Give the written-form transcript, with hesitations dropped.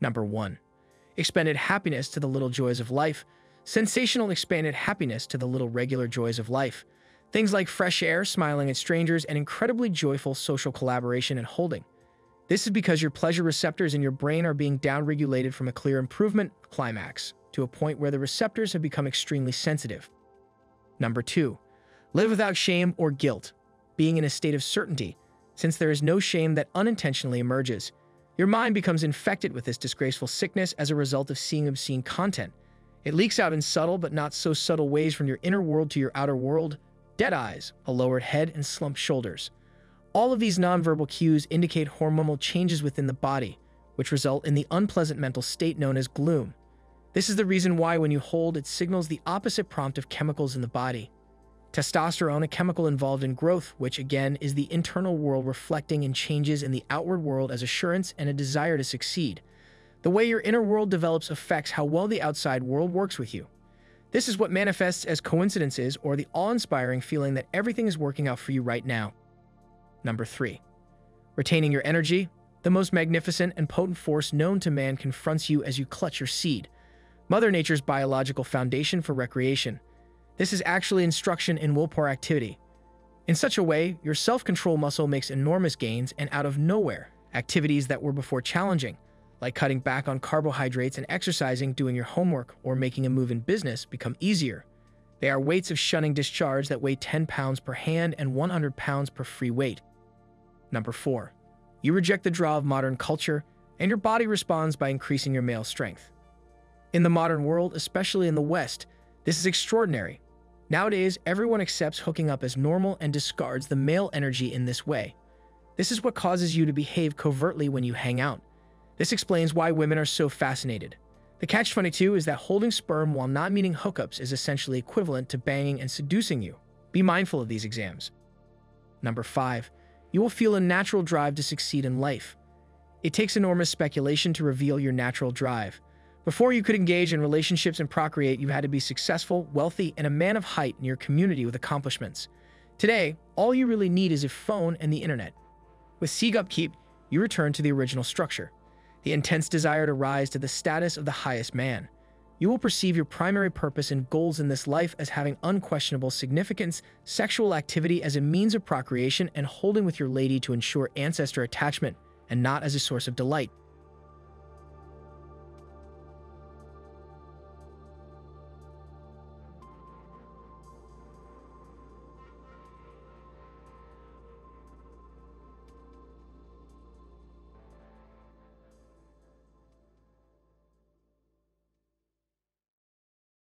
Number 1. Expanded happiness to the little joys of life. Sensational expanded happiness to the little regular joys of life. Things like fresh air, smiling at strangers, and incredibly joyful social collaboration and holding. This is because your pleasure receptors in your brain are being downregulated from a clear improvement, climax, to a point where the receptors have become extremely sensitive. Number 2. Live without shame or guilt. Being in a state of certainty, since there is no shame that unintentionally emerges. Your mind becomes infected with this disgraceful sickness as a result of seeing obscene content. It leaks out in subtle but not so subtle ways from your inner world to your outer world. Dead eyes, a lowered head, and slumped shoulders. All of these nonverbal cues indicate hormonal changes within the body, which result in the unpleasant mental state known as gloom. This is the reason why when you hold, it signals the opposite prompt of chemicals in the body. Testosterone, a chemical involved in growth, which again is the internal world reflecting in changes in the outward world as assurance and a desire to succeed. The way your inner world develops affects how well the outside world works with you. This is what manifests as coincidences or the awe-inspiring feeling that everything is working out for you right now. Number 3. Retaining your energy. The most magnificent and potent force known to man confronts you as you clutch your seed, Mother Nature's biological foundation for recreation. This is actually instruction in willpower activity. In such a way, your self-control muscle makes enormous gains and out of nowhere, activities that were before challenging, like cutting back on carbohydrates and exercising, doing your homework, or making a move in business, become easier. They are weights of shunning discharge that weigh 10 pounds per hand and 100 pounds per free weight. Number 4. You reject the draw of modern culture, and your body responds by increasing your male strength. In the modern world, especially in the West, this is extraordinary. Nowadays, everyone accepts hooking up as normal and discards the male energy in this way. This is what causes you to behave covertly when you hang out. This explains why women are so fascinated. The catch-22 is that holding sperm while not meeting hookups is essentially equivalent to banging and seducing you. Be mindful of these exams. Number 5. You will feel a natural drive to succeed in life. It takes enormous speculation to reveal your natural drive. Before you could engage in relationships and procreate, you had to be successful, wealthy, and a man of height in your community with accomplishments. Today, all you really need is a phone and the internet. With Seek Upkeep, you return to the original structure. The intense desire to rise to the status of the highest man. You will perceive your primary purpose and goals in this life as having unquestionable significance, sexual activity as a means of procreation and holding with your lady to ensure ancestor attachment, and not as a source of delight.